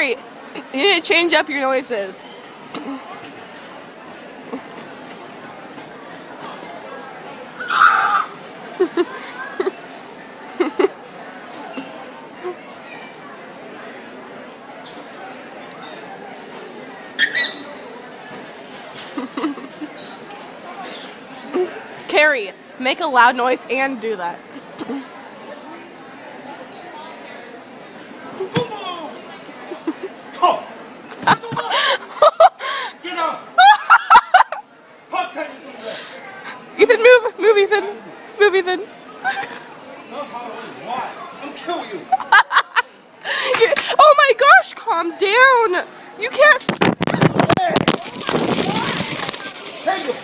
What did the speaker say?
Harry, you need to change up your noises. Carrie, make a loud noise and do that. Get up! Ethan, move! Move, Ethan! Move, Ethan! I'm killing you! Oh my gosh, calm down! You can't... Hey! Hey, you!